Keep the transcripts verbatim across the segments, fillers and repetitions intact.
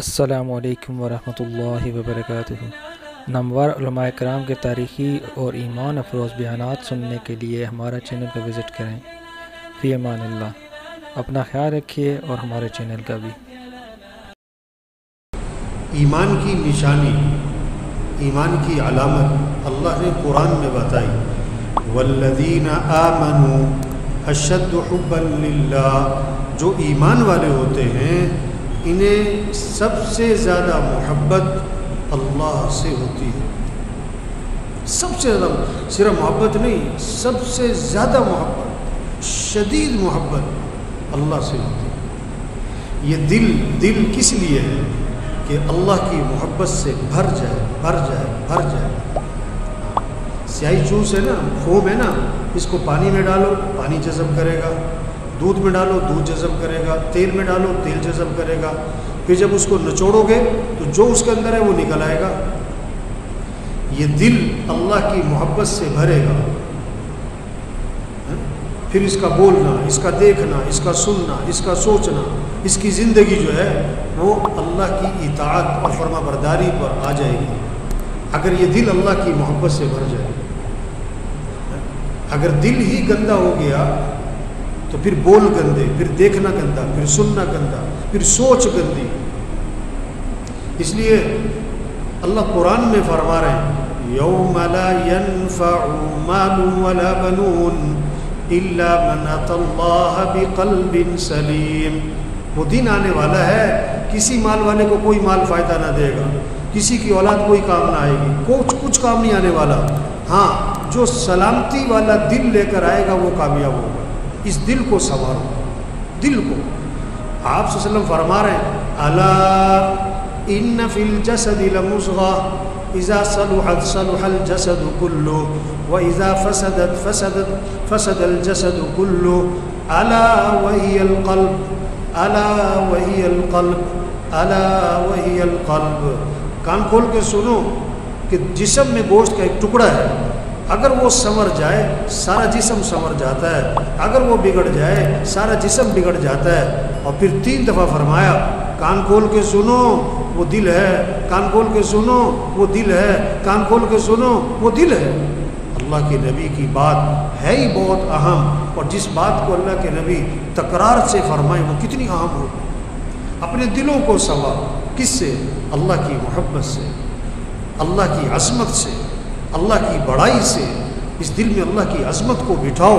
السلام علیکم ورحمۃ اللہ وبرکاتہ۔ نامور علماء کرام کے تاریخی اور ایمان افروز بیانات سننے کے لیے ہمارا چینل کو وزٹ کریں۔ فی امان اللہ، اپنا خیال رکھیے اور ہمارے چینل کا بھی۔ ایمان کی نشانی، ایمان کی علامت اللہ نے قرآن میں بتائی، والذین آمنوا اشد حبا للہ، جو ایمان والے ہوتے ہیں انہیں سب سے زیادہ محبت اللہ سے ہوتی ہے، سب سے زیادہ، صرف محبت نہیں، سب سے زیادہ محبت، شدید محبت اللہ سے ہوتی ہے۔ یہ دل دل کس لیے ہے کہ اللہ کی محبت سے بھر جائے بھر جائے بھر جائے۔ سیاہی چوس ہے نا، فوم ہے نا، اس کو پانی میں ڈالو پانی جذب کرے گا، دودھ میں ڈالو دودھ جذب کرے گا، تیل میں ڈالو تیل جذب کرے گا، پھر جب اس کو نچوڑو گے تو جو اس کے اندر ہے وہ نکل آئے گا۔ یہ دل اللہ کی محبت سے بھرے گا، پھر اس کا بولنا، اس کا دیکھنا، اس کا سننا، اس کا سوچنا، اس کی زندگی جو ہے وہ اللہ کی اطاعت اور فرما برداری پر آ جائے گی اگر یہ دل اللہ کی محبت سے بھر جائے۔ اگر دل ہی گندا ہو گیا تو پھر بول گندے، پھر دیکھنا گندا، پھر سننا گندا، پھر سوچ گندی۔ اس لیے اللہ قرآن میں فرما رہے ہیں، یوم لا ينفع مال ولا بنون الا من اتى الله بقلب سلیم۔ وہ دن آنے والا ہے کسی مال والے کو کوئی مال فائدہ نہ دے گا، کسی کی اولاد کوئی کام نہ آئے گی، کچھ کچھ کام نہیں آنے والا۔ ہاں، جو سلامتی والا دل لے کر آئے گا وہ کامیاب ہوگا۔ اس دل کو سنوارو، دل کو۔ آپ صلی اللہ علیہ وسلم فرما رہے ہیں، الا ان فی الجسد لمضغۃ اذا صلحت صلح الجسد كله واذا فسدت فسدت فسد الجسد كله الا وهي القلب الا وهي القلب الا وهي القلب۔ کان کھول کے سنو کہ جسم میں گوشت کا ایک ٹکڑا ہے، اگر وہ سنور جائے سارا جسم سنور جاتا ہے، اگر وہ بگڑ جائے سارا جسم بگڑ جاتا ہے۔ اور پھر تین دفعہ فرمایا، کان کھول کے سنو وہ دل ہے، کان کھول کے سنو وہ دل ہے، کان کھول کے سنو وہ دل ہے۔ اللہ کے نبی کی بات ہے ہی بہت اہم، اور جس بات کو اللہ کے نبی تکرار سے فرمائے وہ کتنی اہم ہو۔ اپنے دلوں کو سوا کس سے؟ اللہ کی محبت سے، اللہ کی عظمت سے، اللہ کی بڑائی سے۔ اس دل میں اللہ کی عظمت کو بٹھاؤ،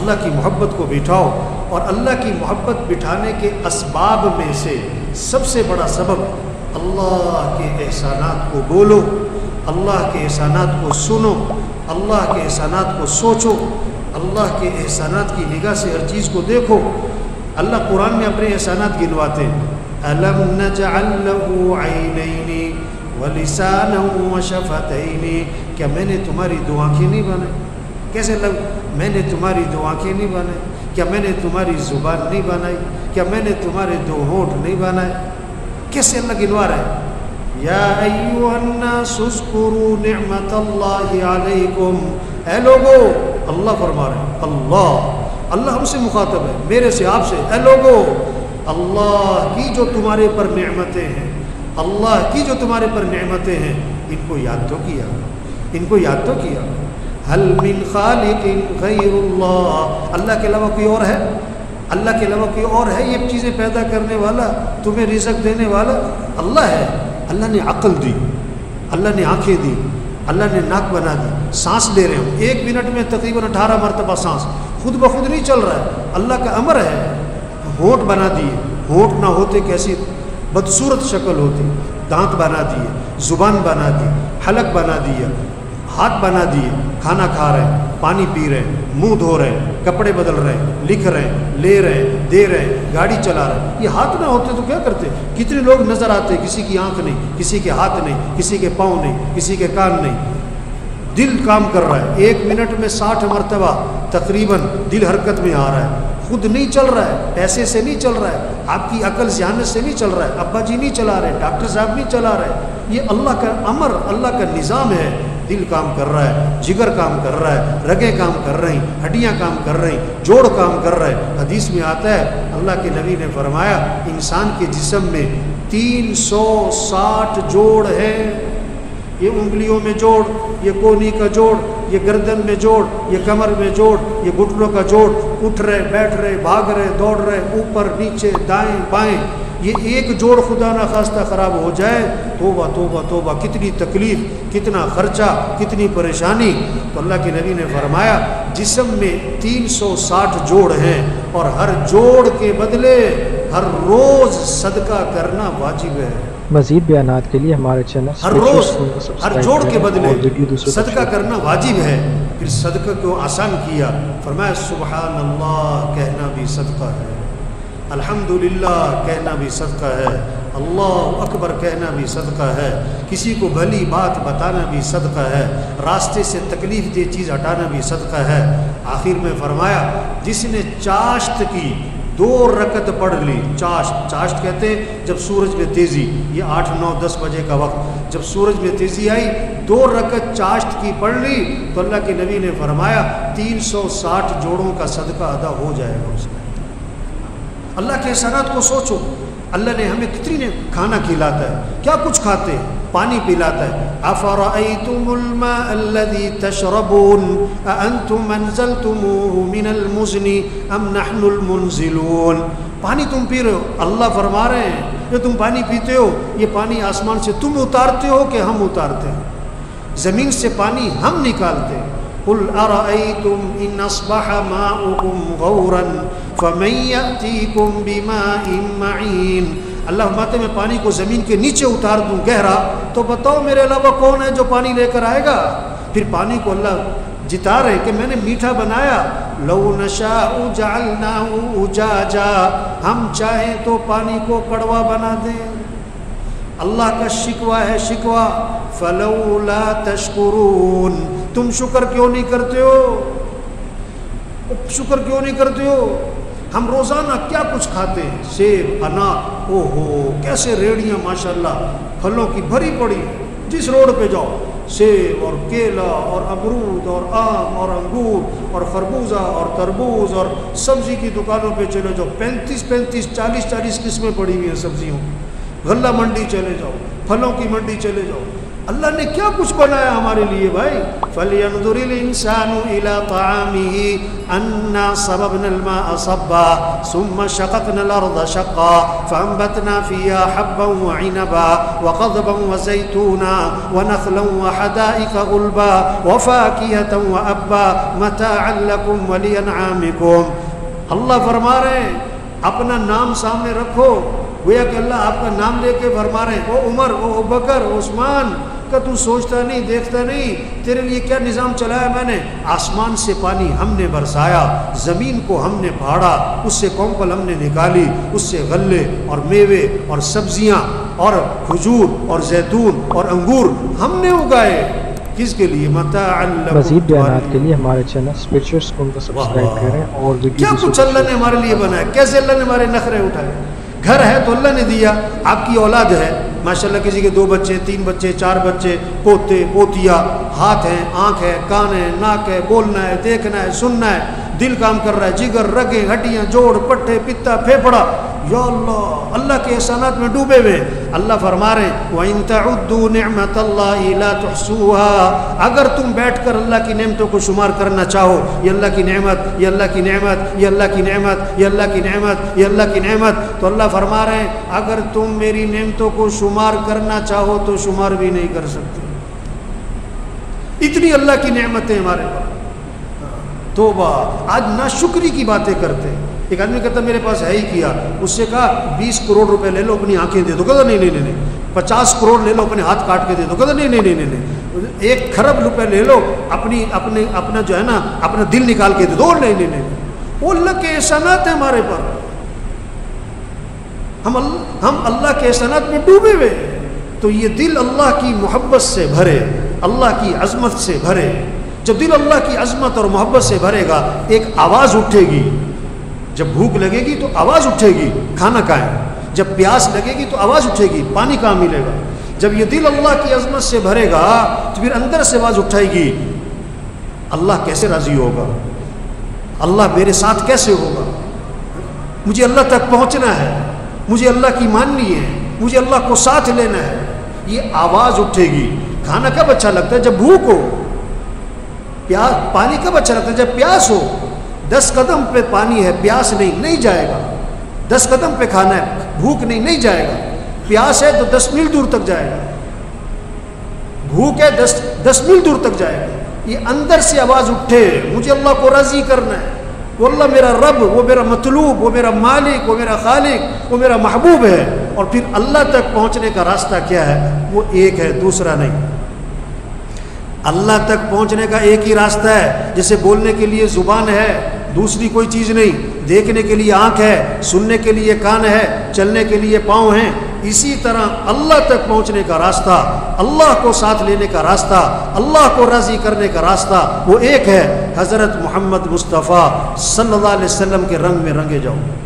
اللہ کی محبت کو بٹھاؤ۔ اور اللہ کی محبت بٹھانے کے اسباب میں سے سب سے بڑا سبب اللہ کے احسانات کو بولو، اللہ کے احسانات کو سنو، اللہ کے احسانات کو سوچو، اللہ کے احسانات کی نگاہ سے ہر چیز کو دیکھو۔ اللہ قرآن میں اپنے احسانات گنواتے ہیں، أَلَمْ نَجْعَلْ لَهُ عَيْنَيْنِ وَلِسَانًا وَشَفَتَيْنِ، کیا میں نے تمہاری دو آنکھیں نہیں بنائی؟ کیسے لگ میں نے تمہاری دو آنکھیں نہیں بنائی؟ کیا میں نے تمہاری زبان نہیں بنائی؟ کیا میں نے تمہارے دو ہونٹ نہیں بنائے؟ کیسے اللہ گنوا رہا ہے؟ یا ایھا الناس اذکروا نعمت اللہ علیکم، اے لوگو، اللہ فرما رہے ہیں، اللہ اللہ ہم سے مخاطب ہے، میرے سے، آپ سے، اے لوگو اللہ کی جو تمہارے پر نعمتیں ہیں، اللہ کی جو تمہارے پر نعمتیں ہیں ان کو یاد تو کیا، ان کو یاد تو کیا۔ هل من خالق غیر اللہ، اللہ کے علاوہ کوئی اور ہے؟ اللہ کے علاوہ کوئی اور ہے یہ چیزیں پیدا کرنے والا، تمہیں رزق دینے والا؟ اللہ ہے۔ اللہ نے عقل دی، اللہ نے آنکھیں دی، اللہ نے ناک بنا دی، سانس لے رہے ہو ایک منٹ میں تقریباً اٹھارہ مرتبہ سانس، خود بخود نہیں چل رہا ہے، اللہ کا امر ہے۔ ہونٹ بنا دیے، ہونٹ نہ ہوتے کیسی بدصورت شکل ہوتی، دانت بنا دیے، زبان بنا دی، حلق بنا دیا، ہاتھ بنا دیے، کھانا کھا رہے ہیں، پانی پی رہے ہیں، منہ دھو رہے ہیں، کپڑے بدل رہے ہیں، لکھ رہے ہیں، لے رہے ہیں، دے رہے ہیں، گاڑی چلا رہے ہیں۔ یہ ہاتھ نہ ہوتے تو کیا کرتے؟ کتنے لوگ نظر آتے، کسی کی آنکھ نہیں، کسی کے ہاتھ نہیں، کسی کے پاؤں نہیں، کسی کے کان نہیں، دل کام کر رہا ہے، ایک منٹ میں ساٹھ مرتبہ تقریباً دل حرکت میں آ رہا ہے، خود نہیں چل رہا ہے، پیسے سے نہیں چل رہا ہے، آپ کی عقل ذہانت سے نہیں چل رہا ہے، ابا جی نہیں چلا رہے، ڈاکٹر صاحب نہیں چلا رہے، یہ اللہ کا امر، اللہ کا نظام ہے۔ دل کام کر رہا ہے، جگر کام کر رہا ہے، رگیں کام کر رہی، ہڈیاں کام کر رہی، جوڑ کام کر رہے۔ حدیث میں آتا ہے اللہ کے نبی نے فرمایا، انسان کے جسم میں تین سو ساٹھ جوڑ ہے. یہ انگلیوں میں جوڑ، یہ کونی کا جوڑ، یہ گردن میں جوڑ، یہ کمر میں جوڑ، یہ گھٹنوں کا جوڑ، اٹھ رہے، بیٹھ رہے، بھاگ رہے، دوڑ رہے، اوپر نیچے، دائیں بائیں، یہ ایک جوڑ خدا نخواستہ خراب ہو جائے، توبہ توبہ توبہ، کتنی تکلیف، کتنا خرچہ، کتنی پریشانی. تو اللہ کے نبی نے فرمایا جسم میں تین سو ساٹھ جوڑ ہیں اور ہر جوڑ کے بدلے ہر روز صدقہ کرنا واجب ہے. مزید بیانات کے لیے ہمارے چینل ہر روز ہر جوڑ کے بدلے صدقہ کرنا واجب ہے. پھر صدقہ کو آسان کیا، فرمایا سبحان اللہ کہنا بھی صدقہ ہے، الحمدللہ کہنا بھی صدقہ ہے، اللہ اکبر کہنا بھی صدقہ ہے، کسی کو بھلی بات بتانا بھی صدقہ ہے، راستے سے تکلیف دہ چیز ہٹانا بھی صدقہ ہے. آخر میں فرمایا جس نے چاشت کی دو رکعت پڑھ لی، چاشت چاشت کہتے ہیں جب سورج میں تیزی، یہ آٹھ نو دس بجے کا وقت، جب سورج میں تیزی آئی دو رکعت چاشت کی پڑھ لی تو اللہ کے نبی نے فرمایا تین سو ساٹھ جوڑوں کا صدقہ ادا ہو جائے گا اس میں. اللہ کے احسانات کو سوچو، اللہ نے ہمیں کتنی کھانا کھلاتا ہے، کیا کچھ کھاتے ہیں، پانی پلاتا ہے. افرأيتم الماء الذي تشربون أأنتم أنزلتموه من المزن أم نحن المنزلون. پانی تم پی رہے ہو، اللہ فرما رہے ہیں جو تم پانی پیتے ہو یہ پانی آسمان سے تم اتارتے ہو کہ ہم اتارتے ہیں، زمین سے پانی ہم نکالتے ہیں. قل أرأيتم إن أصبح ماؤكم غورا فمن يأتيكم بماء معين. اللہ فرماتے میں پانی کو زمین کے نیچے اتار دوں گہرا، تو بتاؤ میرے علاوہ کون ہے جو پانی لے کر آئے گا. پھر پانی کو اللہ جتا رہے کہ میں نے میٹھا بنایا، لو نشاء جعلناه اجاجا، ہم چاہیں تو پانی کو کڑوا بنا دیں. اللہ کا شکوہ ہے شکوہ، فلولا تشکرون، تم شکر کیوں نہیں کرتے ہو، شکر کیوں نہیں کرتے ہو. ہم روزانہ کیا کچھ کھاتے ہیں، سیب انار، او ہو کیسے ریڑیاں ماشاءاللہ پھلوں کی بھری پڑی، جس روڈ پہ جاؤ سیب اور کیلا اور امرود اور آم اور انگور اور خربوزہ اور تربوز، اور سبزی کی دکانوں پہ چلے جاؤ پینتیس پینتیس چالیس چالیس قسمیں پڑی ہوئی ہیں سبزیوں کی. غلہ منڈی چلے جاؤ، پھلوں کی منڈی چلے جاؤ، اللہ نے کیا کچھ بنایا ہمارے لیے بھائی. فَلْيَنْظُرِ الْإِنسَانُ إِلَىٰ طَعَامِهِ أَنَّا صَبَبْنَا الْمَاءَ صَبًّا ثُمَّ شَقَقْنَا الْأَرْضَ شَقًّا فَأَنبَتْنَا فِيهَا حَبًّا وَعِنَبًا وَقَضْبًا وَزَيْتُونًا وَنَخْلًا وَحَدَائِقَ غُلْبًا وَفَاكِهَةً وَأَبًّا مَتَاعًا لَكُمْ وَلِأَنْعَامِكُمْ. اللہ فرما رہے ہیں اپنا نام سامنے رکھو، گویا کہ اللہ آپ کا نام لے کے فرما رہے ہیں، او عمر، او ابوبکر، عثمان، کا تو سوچتا نہیں دیکھتا نہیں، تیرے لیے کیا نظام چلایا میں نے. آسمان سے پانی ہم نے برسایا، زمین کو ہم نے پھاڑا، اس سے کونپل ہم نے نکالی، اس سے غلے اور میوے اور سبزیاں اور کھجور اور زیتون اور انگور ہم نے اگائے، کس کے لیے، متاعا لکم. مزید بیانات کے لیے ہمارے چینل سپیچرز کو سبسکرائب کریں. اور کیا کچھ اللہ نے ہمارے لیے بنایا، کیسے اللہ نے ہمارے نخرے اٹھائے. گھر ہے تو اللہ نے دیا، آپ کی اولاد ہے ماشاءاللہ، کسی کے دو بچے، تین بچے، چار بچے، پوتے پوتیاں، ہاتھ ہیں، آنکھ ہے، کان ہے، ناک ہے، بولنا ہے، دیکھنا ہے، سننا ہے، دل کام کر رہا ہے، جگر، رگیں، ہڈیاں، جوڑ، پٹھے، پتا، پھیپھڑا. یا اللہ، اللہ کے احسانات میں ڈوبے ہوئے. اللہ فرما رہے ہیں وَإِن تَعُدُّوا نِعْمَةَ اللَّهِ لَا تُحْصُوهَا، اگر تم بیٹھ کر اللہ کی نعمتوں کو شمار کرنا چاہو، یہ اللہ کی نعمت، یہ اللہ کی نعمت، یہ اللہ کی نعمت، یہ اللہ کی نعمت، یہ اللہ کی نعمت. تو اللہ فرما رہے ہیں اگر تم میری نعمتوں کو شمار کرنا چاہو تو شمار بھی نہیں کر سکتے، اتنی اللہ کی نعمتیں ہمارے پاس. توبہ، آج ناشکری کی باتیں کرتے ہیں. ایک آدمی کہتا میرے پاس ہے ہی کیا، اس سے کہا بیس کروڑ روپے لے لو اپنی آنکھیں دے دو، کہتا نہیں نہیں نہیں، پچاس کروڑ لے لو اپنے ہاتھ کاٹ کے دے دو، کہتا نہیں نہیں نہیں نہیں، ایک کھرب روپے لے لو اپنی اپنے اپنا جو ہے نا اپنا دل نکال کے دے دو، نہیں نہیں نہیں. وہ اللہ کے احسانات ہیں ہمارے پر، ہم اللہ ہم اللہ کے احسانات میں ڈوبے ہوئے. تو یہ دل اللہ کی محبت سے بھرے، اللہ کی عظمت سے بھرے. جب دل اللہ کی عظمت اور محبت سے بھرے گا ایک آواز اٹھے گی، جب بھوک لگے گی تو آواز اٹھے گی کھانا کھائیں، جب پیاس لگے گی تو آواز اٹھے گی پانی کہاں ملے گا. جب یہ دل اللہ کی عظمت سے بھرے گا تو پھر اندر سے آواز اٹھائے گی اللہ کیسے راضی ہوگا، اللہ میرے ساتھ کیسے ہوگا، مجھے اللہ تک پہنچنا ہے، مجھے اللہ کی ماننی ہے، مجھے اللہ کو ساتھ لینا ہے، یہ آواز اٹھے گی۔ کھانا کب اچھا لگتا ہے؟ جب بھوک ہو۔ پیاس، پانی کب اچھا لگتا ہے؟ جب پیاس ہو۔ دس قدم پہ پانی ہے، پیاس نہیں نہیں جائے گا۔ دس قدم پہ کھانا ہے، بھوک نہیں نہیں جائے گا۔ پیاس ہے تو دس میل دور تک جائے گا، بھوک ہے دس دس میل دور تک جائے گا۔ یہ اندر سے آواز اٹھے، مجھے اللہ کو راضی کرنا ہے، وہ اللہ میرا رب، وہ میرا مطلوب، وہ میرا مالک، وہ میرا خالق، وہ میرا محبوب ہے۔ اور پھر اللہ تک پہنچنے کا راستہ کیا ہے؟ وہ ایک ہے، دوسرا نہیں۔ اللہ تک پہنچنے کا ایک ہی راستہ ہے، جسے بولنے کے لیے زبان ہے، دوسری کوئی چیز نہیں، دیکھنے کے لیے آنکھ ہے، سننے کے لیے کان ہے، چلنے کے لیے پاؤں ہیں۔ اسی طرح اللہ تک پہنچنے کا راستہ، اللہ کو ساتھ لینے کا راستہ، اللہ کو راضی کرنے کا راستہ وہ ایک ہے۔ حضرت محمد مصطفیٰ صلی اللہ علیہ وسلم کے رنگ میں رنگے جاؤ۔